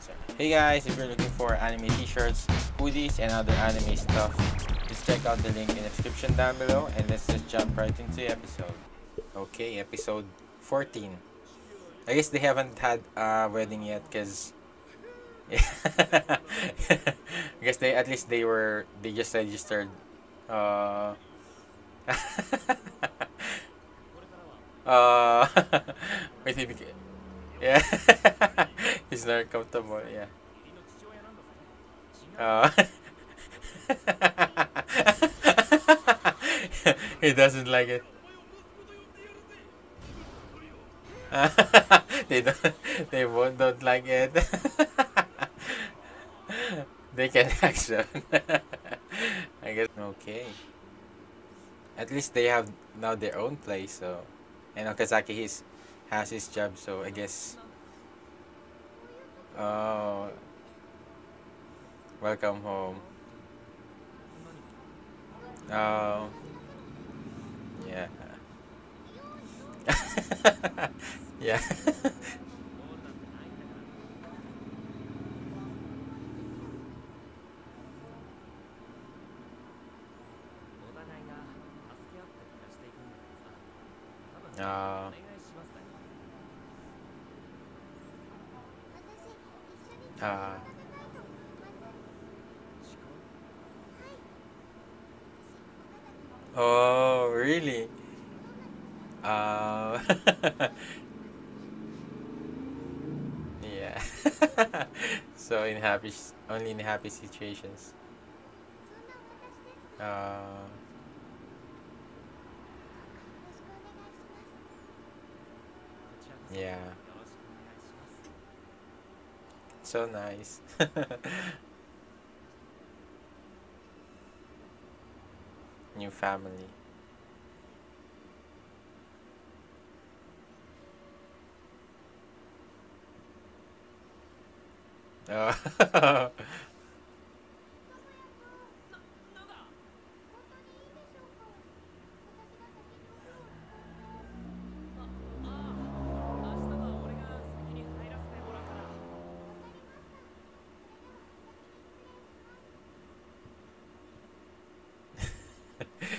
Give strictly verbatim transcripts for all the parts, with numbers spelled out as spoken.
concerned. Hey guys, if you're looking for anime t-shirts, hoodies, and other anime stuff, just check out the link in the description down below, and let's just jump right into the episode. Okay, episode fourteen. I guess they haven't had a wedding yet, because I guess they at least they were they just registered. Uh, uh, wait, he became, yeah, he's not comfortable. Yeah. Uh, he doesn't like it. they don't. They won't. Don't like it. They can action. I guess okay. At least they have now their own place. So, and Okazaki his has his job. So I guess. Oh. Welcome home. Oh. Yeah. Yeah. uh. Uh. Oh, really? Uh. Yeah. So in happy, only in happy situations. Uh. Yeah. So nice. New family. Oh.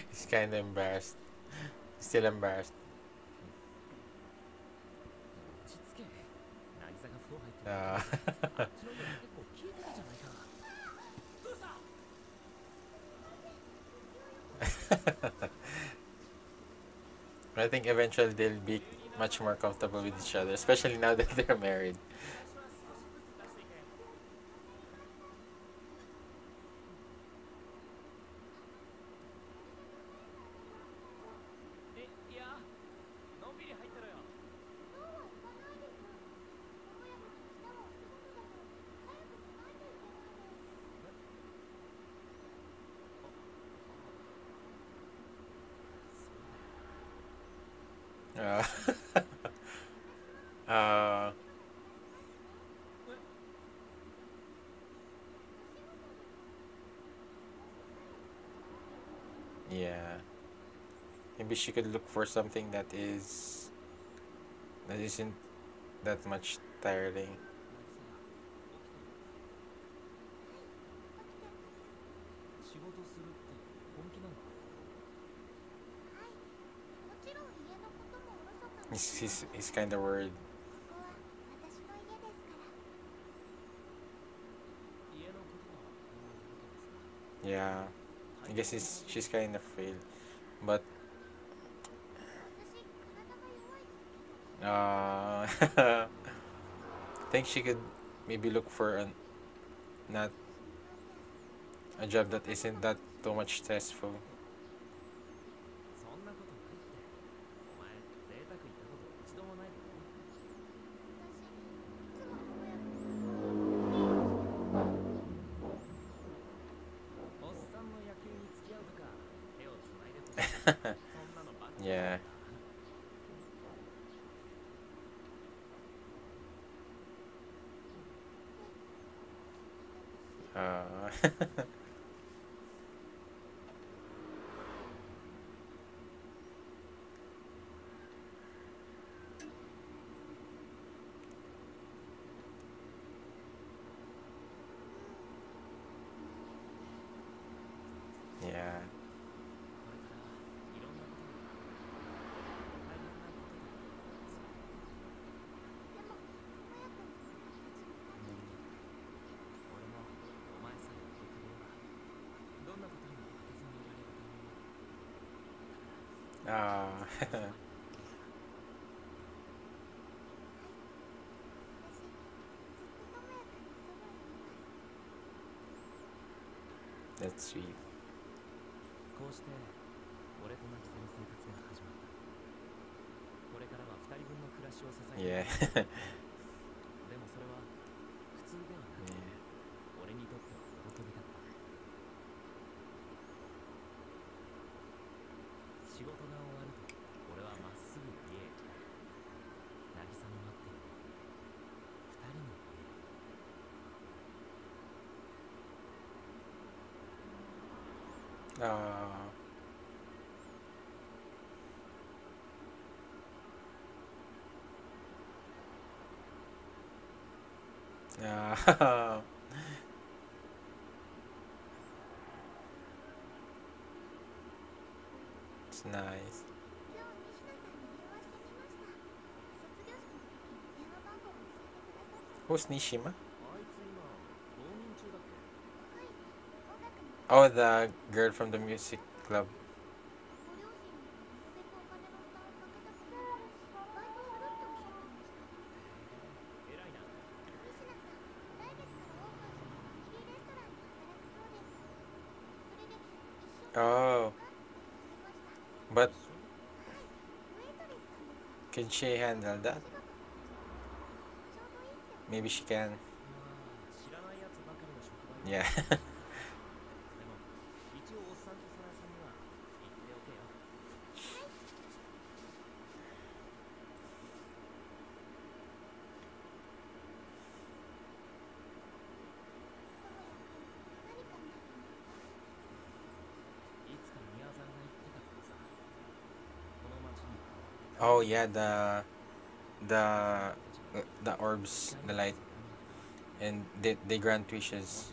He's kind of embarrassed. Still embarrassed. Uh. I think eventually they'll be much more comfortable with each other, especially now that they're married. Uh, uh, yeah, maybe she could look for something that is that isn't that much tiring. He's, he's, he's kind of worried. Yeah, I guess he's, she's kind of frail, but uh, I think she could maybe look for an not a job that isn't that too much stressful. Yeah. Uh. Ah. That's sweet. Yeah. Yeah. Uh. Uh. It's nice. Who's Nishima? Oh, the girl from the music club. Oh, but can she handle that? Maybe she can. Yeah. Oh yeah, the the the orbs, the light, and they they grant wishes.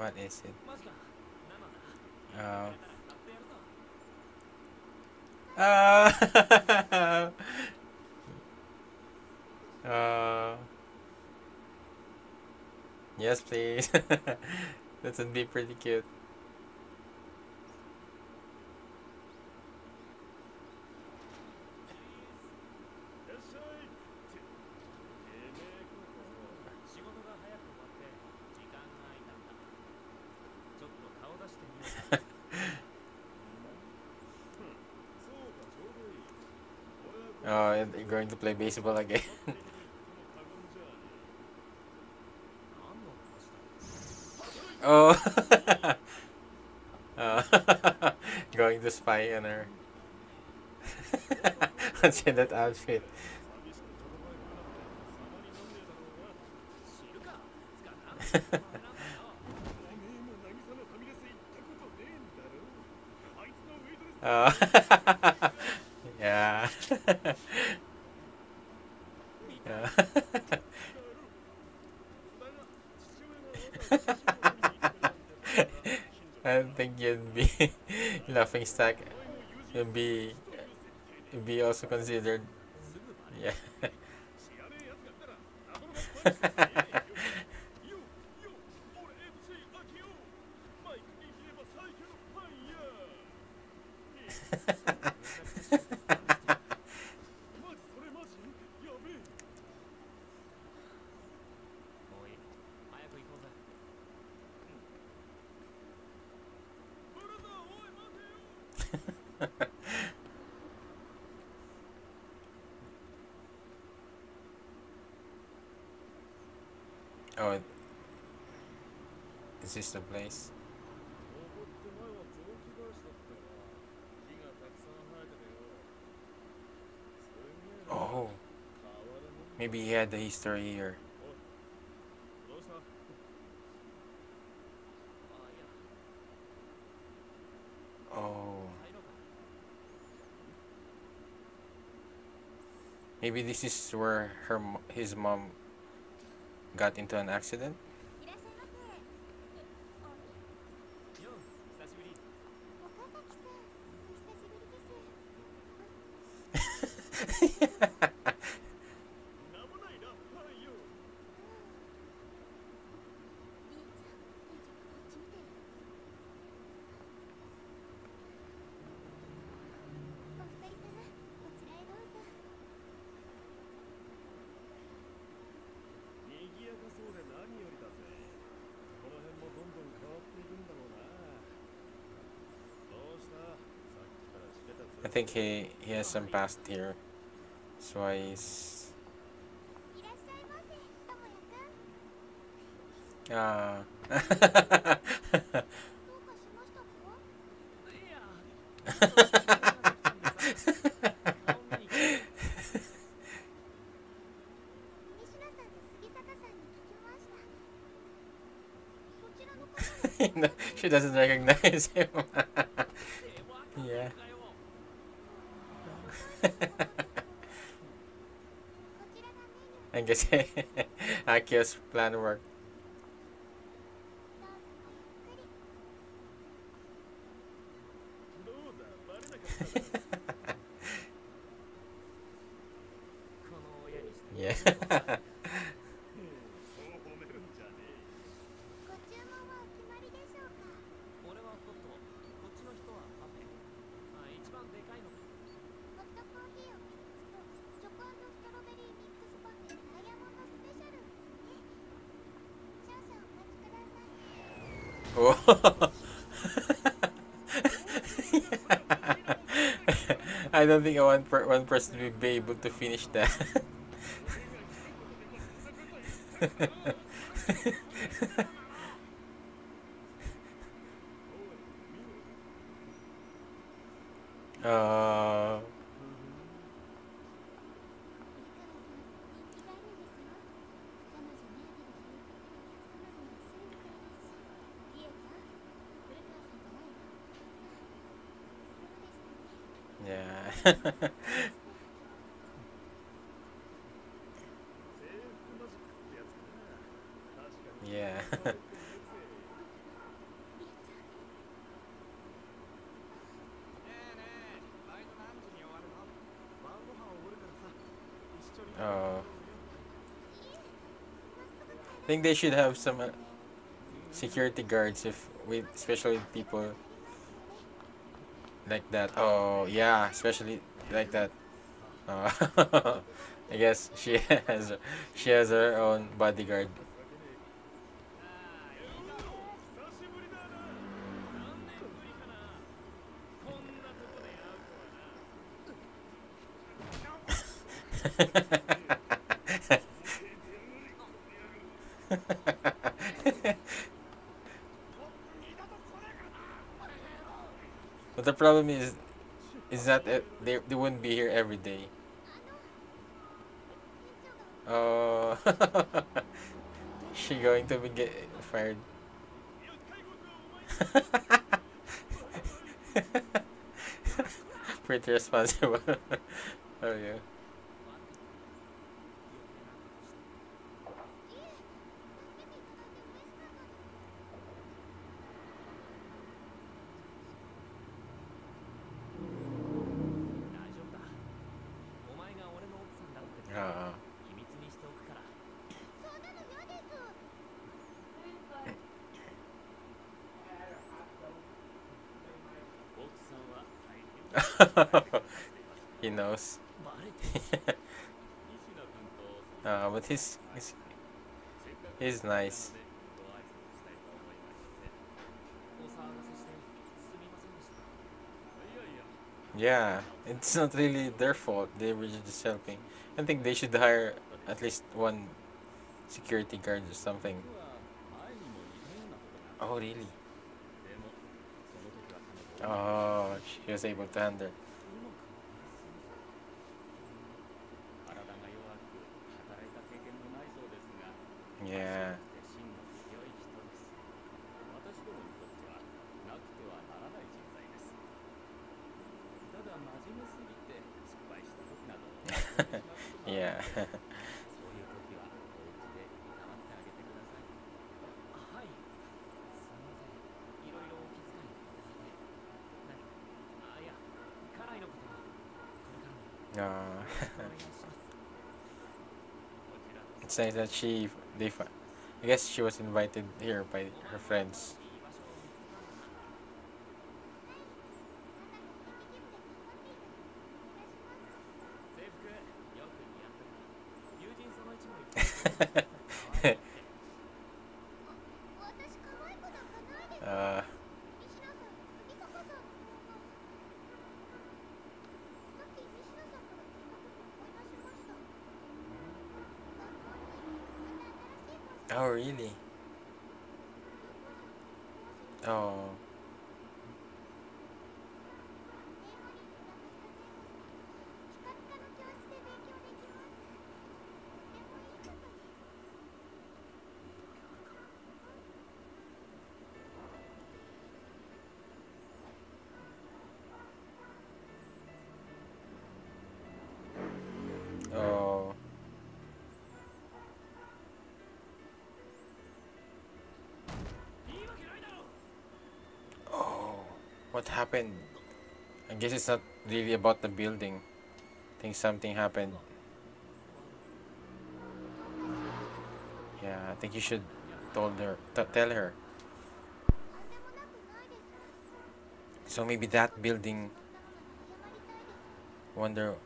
What is it? Uh, uh, uh, yes, please. That would be pretty cute. Oh, and you're going to play baseball again. Oh, uh, going to spy on her. What's in that outfit? Oh. Yeah. Yeah. I don't think you'd be laughing stock. You'd be, you'd be also considered. Yeah. Oh, is this the place? Oh, maybe he had the history here. Oh, maybe this is where her his mom got into an accident? I think he, he has some past here, so he's... Ah... She doesn't recognize him. Yeah. I guess Akio's plan worked. Yeah. I don't think one, per one person will be able to finish that. uh... Yeah. Oh. I think they should have some uh, security guards if with especially people like that. Oh yeah, especially like that. Oh. I guess she has she has her own bodyguard. But the problem is, is that uh, they they wouldn't be here every day. Oh, she going to be get fired. Pretty responsible. Oh yeah. He knows. Ah, uh, but he's, he's he's nice. Yeah, it's not really their fault. They were just helping. I think they should hire at least one security guard or something. Oh really? Oh, she was able to handle. Yeah. Yeah. No. It says that she, they, I guess she was invited here by her friends. uh, oh, really? Oh. What happened? I guess it's not really about the building. I think something happened. Yeah, I think you should told her, tell her. So maybe that building. Wonder.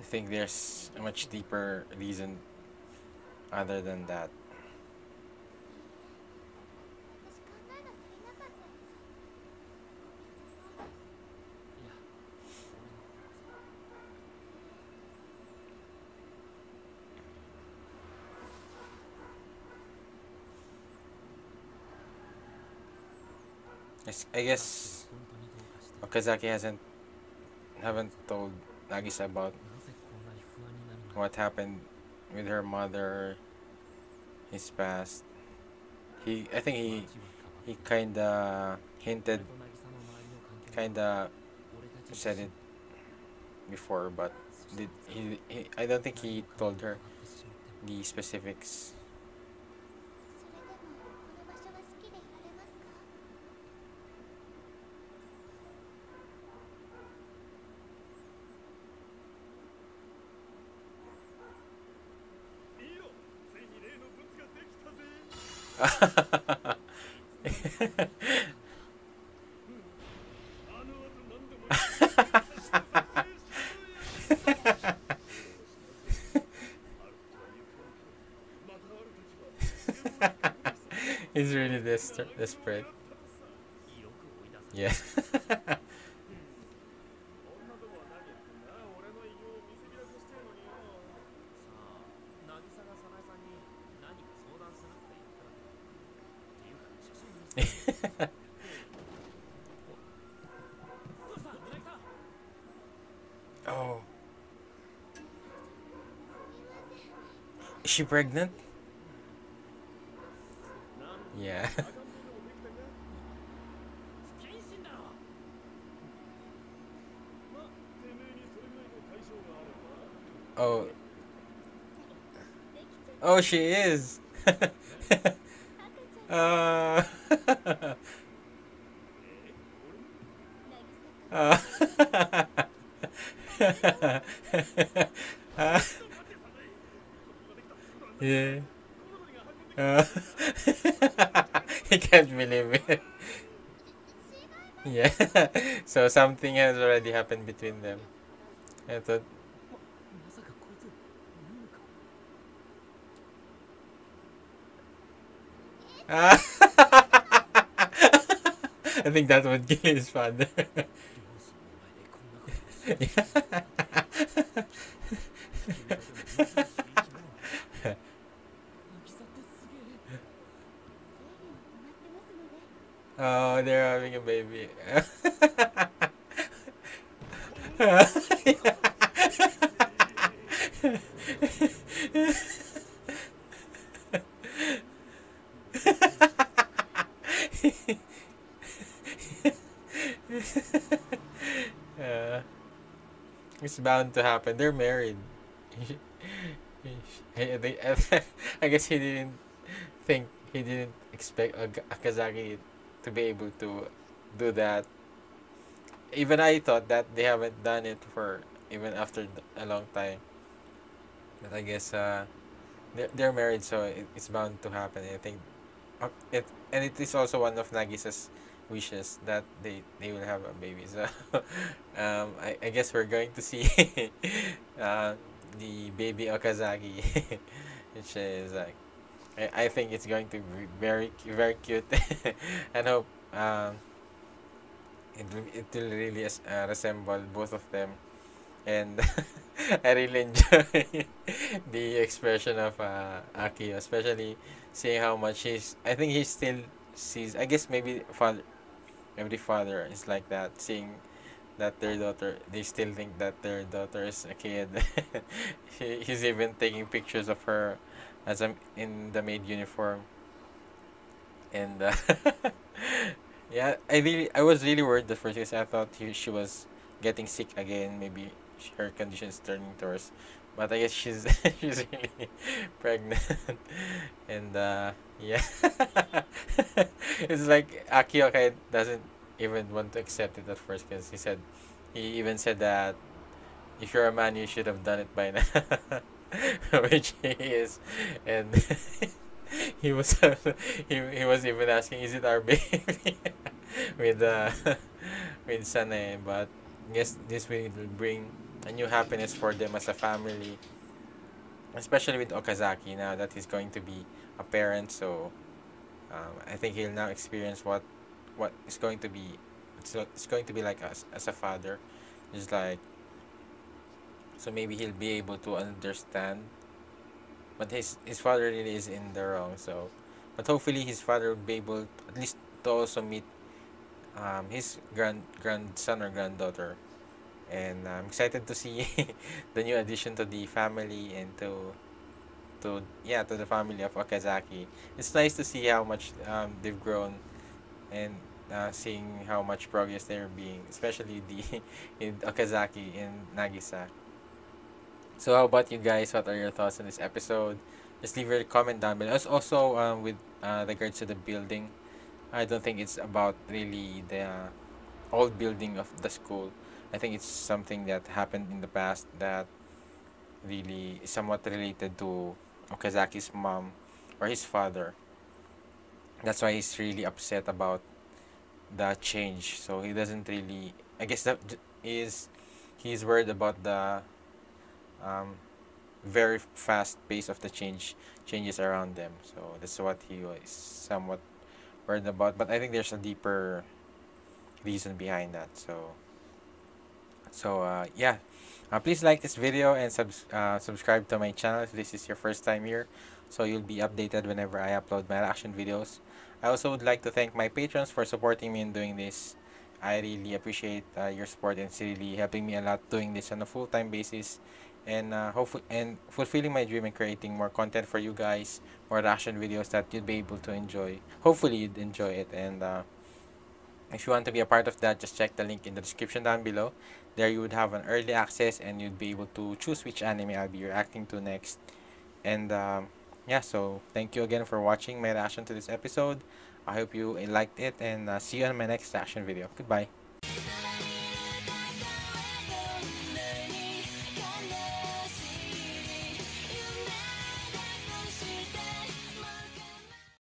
I think there's a much deeper reason other than that. Yes, I guess Okazaki hasn't haven't told Nagisa about what happened with her mother, his past. He, I think he, he kinda hinted, kinda said it before, but did he, he? I don't think he told her the specifics. He's really desperate. Yeah. Oh. Is she pregnant? Yeah. Oh. Oh, she is. uh. uh. uh. Yeah. Uh. I can't believe it. Yeah. So something has already happened between them. I thought. Ah. I think that would kill his father. Oh, they're having a baby. Yeah. is bound to happen. They're married. I guess he didn't think, he didn't expect Okazaki to be able to do that. Even I thought that they haven't done it for even after a long time. But I guess uh, they're, they're married, so it, it's bound to happen. I think it, and it is also one of Nagisa's wishes that they they will have a baby. So um, I, I guess we're going to see uh, the baby Okazaki, which is like I, I think it's going to be very very cute, and hope um, it will, it will really uh, resemble both of them. And I really enjoy the expression of uh, Akio, especially seeing how much he's, I think he still sees, I guess maybe father, every father is like that, seeing that their daughter, they still think that their daughter is a kid. he, he's even taking pictures of her as a, in the maid uniform. And uh, yeah, I really, I was really worried at first because I thought he, she was getting sick again, maybe her condition is turning to worse, but I guess she's she's really pregnant. And uh yeah, it's like Akio doesn't even want to accept it at first, because he said, he even said that if you're a man you should have done it by now, which he is. And he was he, he was even asking, is it our baby? with uh with Sane. But yes, this will bring a new happiness for them as a family, especially with Okazaki now that he's going to be a parent. So um, I think he'll now experience what what is going to be, it's, it's going to be like us as a father, just like, so maybe he'll be able to understand. But his his father really is in the wrong. So but hopefully his father will be able to, at least to also meet Um, his grand grandson or granddaughter. And I'm excited to see the new addition to the family, and to to yeah to the family of Okazaki. It's nice to see how much um, they've grown, and uh, seeing how much progress they're being, especially the in Okazaki and Nagisa. So how about you guys? What are your thoughts on this episode? Just leave your comment down below. Also um, with uh, regards to the building, I don't think it's about really the uh, old building of the school. I think it's something that happened in the past that really is somewhat related to Okazaki's mom or his father. That's why he's really upset about the change. So he doesn't really, I guess that is, he's worried about the um, very fast pace of the change changes around them. So that's what he is somewhat worried about, but I think there's a deeper reason behind that. So, so uh, yeah, uh, please like this video and subs uh, subscribe to my channel if this is your first time here, so you'll be updated whenever I upload my action videos. I also would like to thank my patrons for supporting me in doing this. I really appreciate uh, your support, and it's really helping me a lot doing this on a full-time basis, and uh, hopefully and fulfilling my dream and creating more content for you guys, more reaction videos that you'd be able to enjoy. Hopefully you'd enjoy it. And uh, if you want to be a part of that, just check the link in the description down below. There you would have an early access, and you'd be able to choose which anime I'll be reacting to next. And um, yeah, so thank you again for watching my reaction to this episode. I hope you liked it, and uh, see you on my next reaction video. Goodbye.